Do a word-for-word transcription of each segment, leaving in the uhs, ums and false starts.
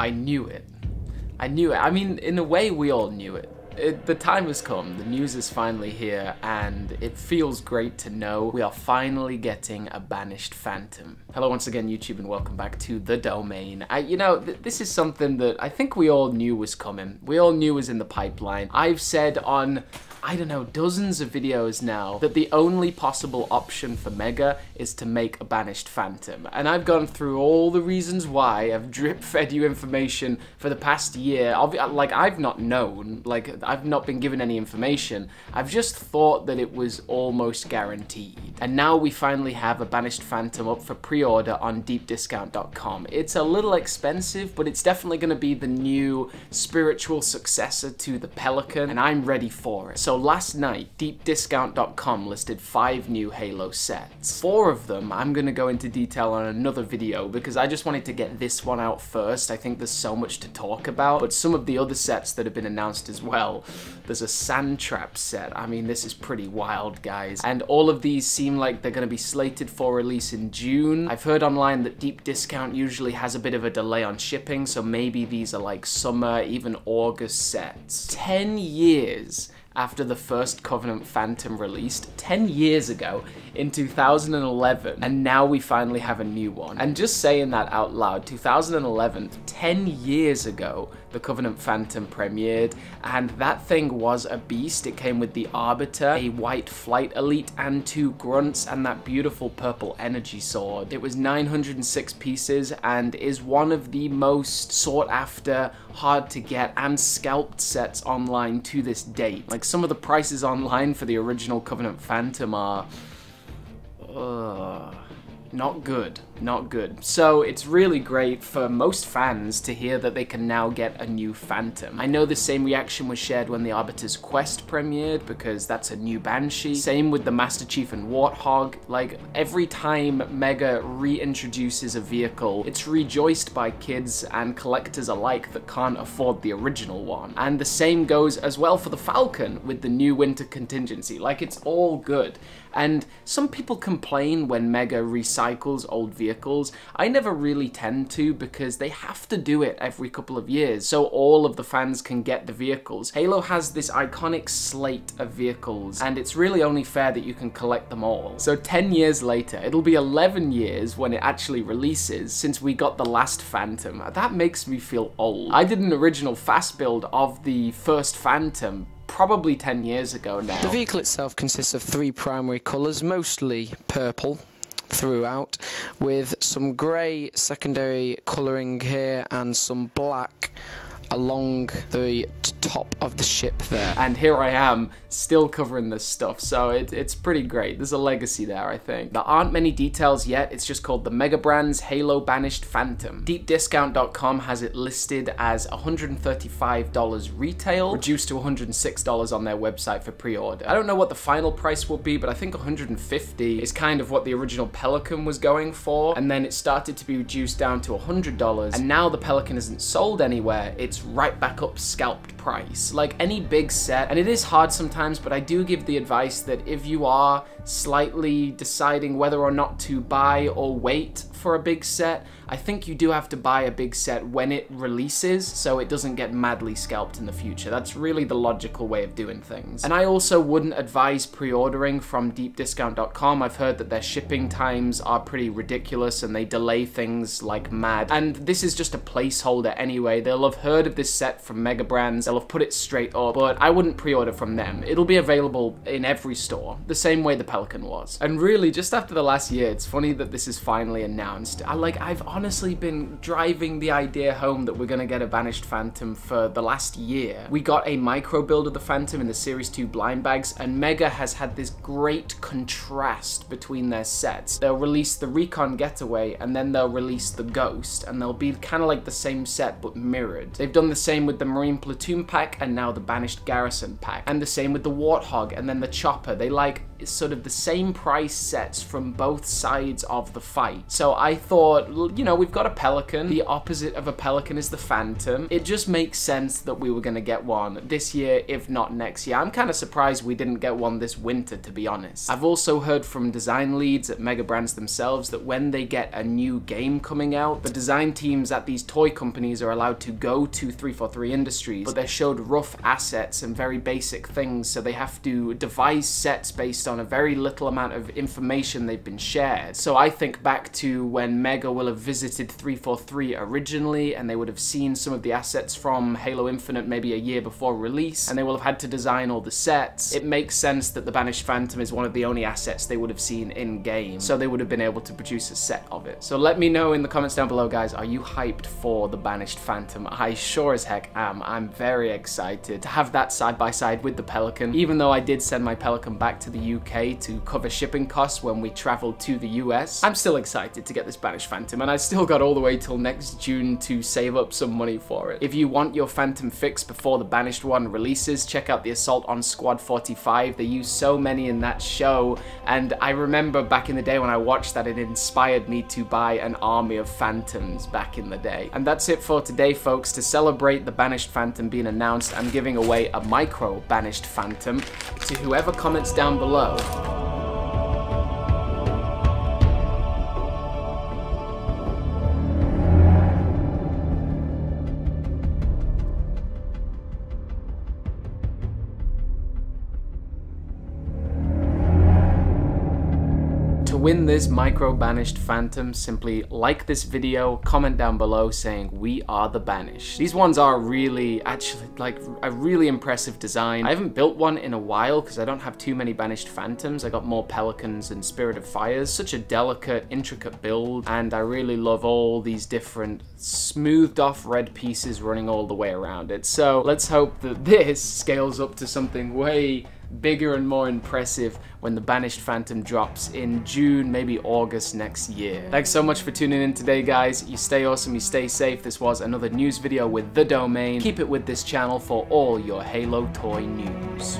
I knew it. I knew it. I mean, in a way, we all knew it. It, the time has come, the news is finally here, and it feels great to know we are finally getting a Banished Phantom. Hello once again, YouTube, and welcome back to The Domain. I, you know, th this is something that I think we all knew was coming. We all knew was in the pipeline. I've said on, I don't know, dozens of videos now that the only possible option for Mega is to make a Banished Phantom. And I've gone through all the reasons why. I've drip-fed you information for the past year. Like, I've not known. Like, I've not been given any information. I've just thought that it was almost guaranteed. And now we finally have a Banished Phantom up for pre-order on deep discount dot com. It's a little expensive, but it's definitely going to be the new spiritual successor to the Pelican, and I'm ready for it. So So last night, deep discount dot com listed five new Halo sets. Four of them I'm going to go into detail on another video because I just wanted to get this one out first. I think there's so much to talk about, but some of the other sets that have been announced as well. There's a Sandtrap set. I mean, this is pretty wild, guys. And all of these seem like they're going to be slated for release in June. I've heard online that Deep Discount usually has a bit of a delay on shipping, so maybe these are like summer, even August sets. ten years after the first Covenant Phantom released ten years ago in two thousand eleven, and now we finally have a new one. And just saying that out loud, two thousand eleven, ten years ago, the Covenant Phantom premiered, and that thing was a beast. It came with the Arbiter, a White Flight Elite, and two Grunts, and that beautiful purple energy sword. It was nine hundred six pieces, and is one of the most sought-after, hard-to-get, and scalped sets online to this date. Like, some of the prices online for the original Covenant Phantom are... Ugh... Not good, not good. So it's really great for most fans to hear that they can now get a new Phantom. I know the same reaction was shared when the Arbiter's Quest premiered, because that's a new Banshee. Same with the Master Chief and Warthog. Like, every time Mega reintroduces a vehicle, it's rejoiced by kids and collectors alike that can't afford the original one. And the same goes as well for the Falcon with the new Winter Contingency. Like, it's all good. And some people complain when Mega recycles old vehicles. I never really tend to, because they have to do it every couple of years so all of the fans can get the vehicles. Halo has this iconic slate of vehicles, and it's really only fair that you can collect them all. So ten years later, it'll be eleven years when it actually releases since we got the last Phantom. That makes me feel old. I did an original fast build of the first Phantom, probably ten years ago now. The vehicle itself consists of three primary colours, mostly purple throughout, with some grey secondary colouring here and some black along the top of the ship there. And here I am, still covering this stuff, so it, it's pretty great. There's a legacy there, I think. There aren't many details yet. It's just called the Mega Brands Halo Banished Phantom. deep discount dot com has it listed as one hundred thirty-five dollars retail, reduced to one hundred six dollars on their website for pre-order. I don't know what the final price will be, but I think one hundred fifty dollars is kind of what the original Pelican was going for, and then it started to be reduced down to one hundred dollars, and now the Pelican isn't sold anywhere. It's right back up scalped price, like any big set. And it is hard sometimes, but I do give the advice that if you are slightly deciding whether or not to buy or wait for a big set, I think you do have to buy a big set when it releases so it doesn't get madly scalped in the future. That's really the logical way of doing things. And I also wouldn't advise pre-ordering from deep discount dot com. I've heard that their shipping times are pretty ridiculous and they delay things like mad. And this is just a placeholder anyway. They'll have heard of this set from Mega Brands, they'll have put it straight up, but I wouldn't pre-order from them. It'll be available in every store, the same way the Pelican was. And really, just after the last year, it's funny that this is finally announced. I like, I've honestly been driving the idea home that we're gonna get a Banished Phantom for the last year. We got a micro build of the Phantom in the Series two blind bags, and Mega has had this great contrast between their sets. They'll release the Recon Getaway, and then they'll release the Ghost, and they'll be kind of like the same set, but mirrored. They've done the same with the Marine Platoon pack, and now the Banished Garrison pack, and the same with the Warthog, and then the Chopper. They like sort of the same price sets from both sides of the fight. So I thought, you know, we've got a Pelican. The opposite of a Pelican is the Phantom. It just makes sense that we were going to get one this year, if not next year. I'm kind of surprised we didn't get one this winter, to be honest. I've also heard from design leads at Mega Brands themselves that when they get a new game coming out, the design teams at these toy companies are allowed to go to three forty-three Industries, but they're showed rough assets and very basic things, so they have to devise sets based on a very little amount of information they've been shared. So I think back to when Mega will have visited three forty-three originally, and they would have seen some of the assets from Halo Infinite maybe a year before release, and they will have had to design all the sets. It makes sense that the Banished Phantom is one of the only assets they would have seen in-game, so they would have been able to produce a set of it. So let me know in the comments down below, guys, are you hyped for the Banished Phantom? I sure as heck am. I'm very excited to have that side by side with the Pelican, even though I did send my Pelican back to the U K to cover shipping costs when we traveled to the U S. I'm still excited to get this Banished Phantom, and I still got all the way till next June to save up some money for it. If you want your Phantom fix before the Banished one releases, check out the assault on Squad forty-five. They use so many in that show, and I remember back in the day when I watched that, it inspired me to buy an army of Phantoms back in the day. And that's it for today, folks. To celebrate the Banished Phantom being announced, I'm giving away a micro Banished Phantom to whoever comments down below. Win this micro Banished Phantom, simply like this video, comment down below saying we are the Banished. These ones are really, actually, like a really impressive design. I haven't built one in a while because I don't have too many Banished Phantoms. I got more Pelicans and Spirit of Fires. Such a delicate, intricate build, and I really love all these different smoothed off red pieces running all the way around it. So let's hope that this scales up to something way bigger and more impressive when the Banished Phantom drops in June, maybe August next year. Thanks so much for tuning in today, guys. You stay awesome, you stay safe. This was another news video with The Domain. Keep it with this channel for all your Halo toy news.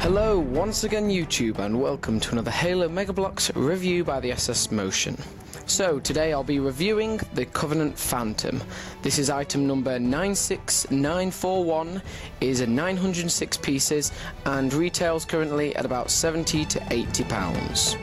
Hello once again, YouTube, and welcome to another Halo Mega Bloks review by the S S Motion. So today I'll be reviewing the Covenant Phantom. This is item number nine six nine four one, is a nine hundred and six pieces and retails currently at about seventy to eighty pounds.